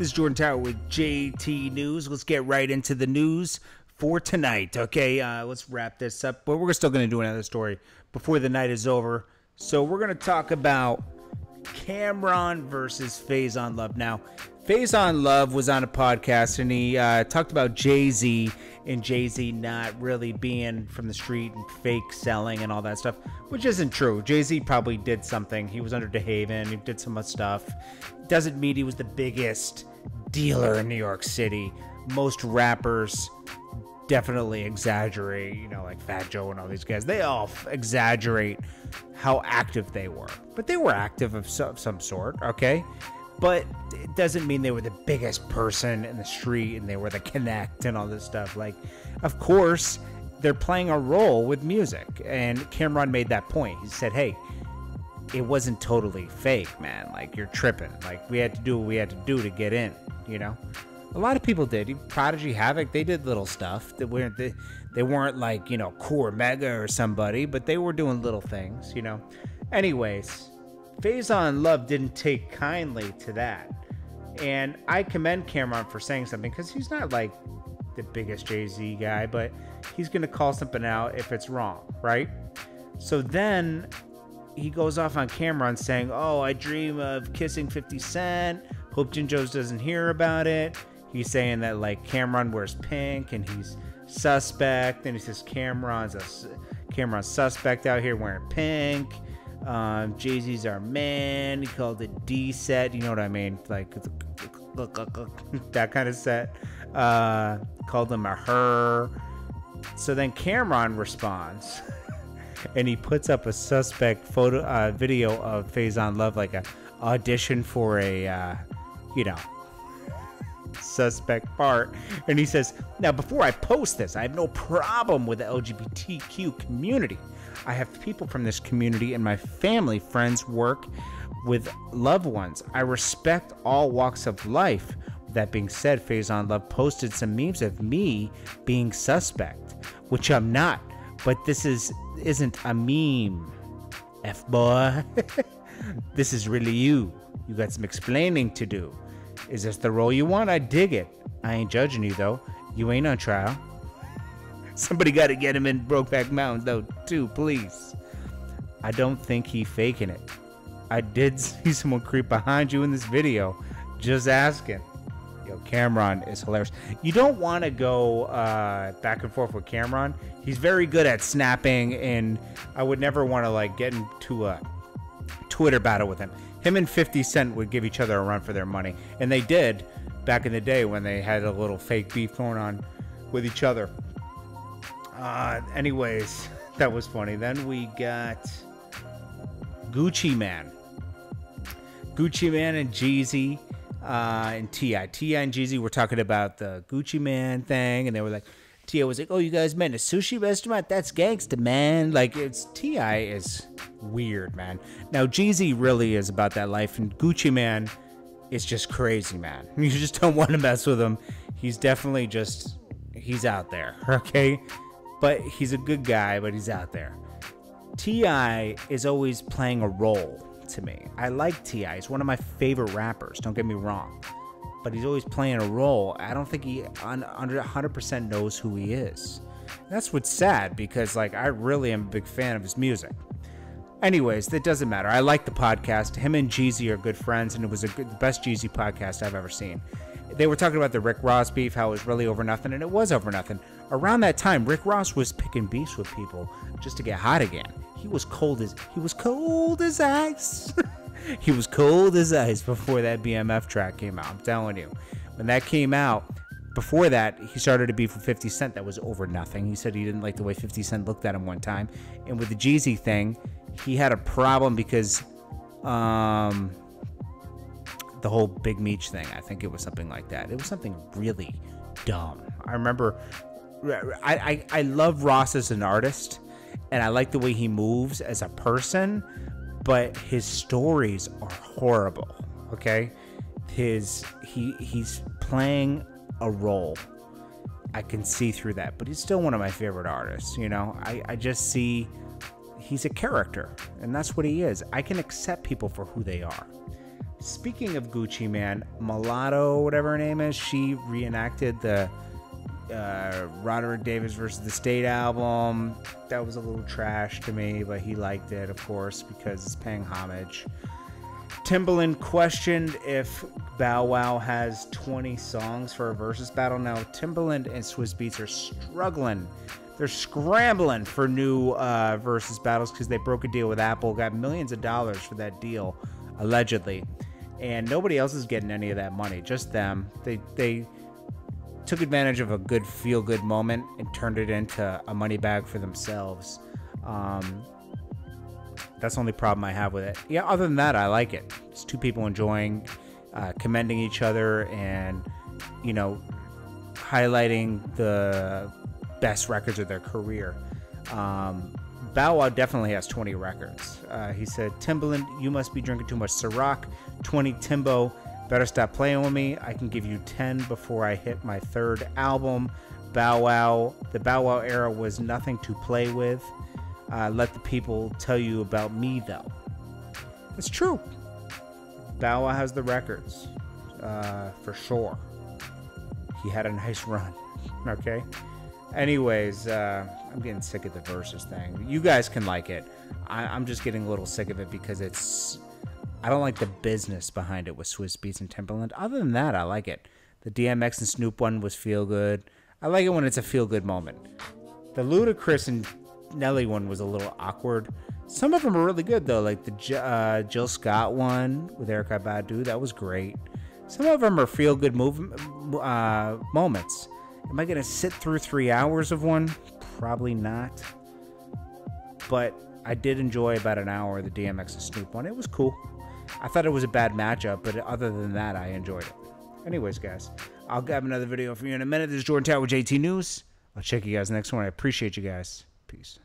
This is Jordan Tower with JT News. Let's get right into the news for tonight, okay? Let's wrap this up, but we're still going to do another story before the night is over. So we're going to talk about Cam'ron versus Faizon Love. Now, Faizon Love was on a podcast and he talked about Jay-Z and Jay-Z not really being from the street and fake selling and all that stuff, which isn't true. Jay-Z probably did something. He was under De Haven. He did some much stuff. Doesn't mean he was the biggest dealer in New York City. Most rappers definitely exaggerate, you know, like Fat Joe and all these guys. They all exaggerate how active they were, but they were active of some sort, okay? But it doesn't mean they were the biggest person in the street and they were the connect and all this stuff. Like, of course, they're playing a role with music. And Cam'ron made that point. He said, hey, it wasn't totally fake, man. Like, you're tripping. Like, we had to do what we had to do to get in, you know? A lot of people did. Prodigy, Havoc, they did little stuff. They weren't like, you know, Core Mega or somebody, but they were doing little things, you know. Anyways, Faizon Love didn't take kindly to that, and I commend Cam'ron for saying something, because he's not like the biggest Jay-Z guy, but he's gonna call something out if it's wrong, right? So then he goes off on Cam'ron saying, "Oh, I dream of kissing 50 Cent. Hope Jinjo's doesn't hear about it." He's saying that, like, Cam'ron wears pink and he's suspect. And he says Cam'ron's suspect out here wearing pink. Jay-Z's our man. He called it D-set. You know what I mean? Like, that kind of set. Called him a her. So then Cam'ron responds. And he puts up a suspect photo, video of Faizon Love, like a audition for a, you know, suspect part, and he says, "Now, before I post this, I have no problem with the LGBTQ community. I have people from this community in my family, friends, work with loved ones. I respect all walks of life. With that being said, Faizon Love posted some memes of me being suspect, which I'm not, but this isn't a meme, F-boy." This is really you. You got some explaining to do. Is this the role you want? I dig it. I ain't judging you, though. You ain't on trial. Somebody got to get him in Brokeback Mountain, though, too, please. I don't think he faking it. I did see someone creep behind you in this video. Just asking. Yo, Cam'ron is hilarious. You don't want to go back and forth with Cam'ron. He's very good at snapping, and I would never want to, like, get into a Twitter battle with him. Him and 50 Cent would give each other a run for their money, and they did back in the day when they had a little fake beef going on with each other. Anyways, that was funny. Then we got Gucci Mane. Gucci Mane and Jeezy and T.I. T.I. and Jeezy were talking about the Gucci Mane thing, and they were like, T.I. was like, "Oh, you guys met in a sushi restaurant? That's gangsta, man." Like, it's T.I. is weird, man. Now, Jeezy really is about that life, and Gucci Mane is just crazy, man. You just don't want to mess with him. He's definitely just, he's out there, okay? But he's a good guy, but he's out there. T.I. is always playing a role to me. I like T.I. He's one of my favorite rappers, don't get me wrong. But he's always playing a role. I don't think he 100% knows who he is. And that's what's sad, because, like, I really am a big fan of his music. Anyways, that doesn't matter. I like the podcast. Him and Jeezy are good friends, and it was the best Jeezy podcast I've ever seen. They were talking about the Rick Ross beef, how it was really over nothing, and it was over nothing. Around that time, Rick Ross was picking beefs with people just to get hot again. He was cold as ice. He was cold as ice before that BMF track came out. I'm telling you, when that came out, before that, he started to beef with 50 Cent. That was over nothing. He said he didn't like the way 50 Cent looked at him one time. And with the Jeezy thing, he had a problem because the whole Big Meech thing. I think it was something like that. It was something really dumb. I remember I love Ross as an artist, and I like the way he moves as a person. But his stories are horrible, okay? He's playing a role. I can see through that, but he's still one of my favorite artists, you know? I just see he's a character, and that's what he is. I can accept people for who they are. Speaking of Gucci Mane, Mulatto, whatever her name is, she reenacted the Roderick Davis versus the State album. That was a little trash to me, but he liked it, of course, because it's paying homage. Timbaland questioned if Bow Wow has 20 songs for a versus battle. Now, Timbaland and Swizz Beatz are struggling. They're scrambling for new versus battles because they broke a deal with Apple, got millions of dollars for that deal, allegedly. And nobody else is getting any of that money, just them. They took advantage of a good feel-good moment and turned it into a money bag for themselves. That's the only problem I have with it. Yeah, other than that, I like it. It's two people enjoying, commending each other, and, you know, highlighting the best records of their career. Bow Wow definitely has 20 records. He said, Timbaland, you must be drinking too much Ciroc. 20 Timbo, better stop playing with me. I can give you 10 before I hit my third album. Bow Wow, the Bow Wow era was nothing to play with. Let the people tell you about me, though. It's true. Bow Wow has the records, for sure. He had a nice run, okay? Anyways, I'm getting sick of the versus thing. You guys can like it. I'm just getting a little sick of it because it's... I don't like the business behind it with Swizz Beatz and Timbaland. Other than that, I like it. The DMX and Snoop one was feel-good. I like it when it's a feel-good moment. The Ludacris and Nelly one was a little awkward. Some of them are really good, though, like the Jill Scott one with Erykah Badu. That was great. Some of them are feel-good moments. Am I going to sit through 3 hours of one? Probably not. But I did enjoy about an hour of the DMX and Snoop one. It was cool. I thought it was a bad matchup, but other than that, I enjoyed it. Anyways, guys, I'll have another video for you in a minute. This is Jordan Tower with JT News. I'll check you guys next one. I appreciate you guys. Peace.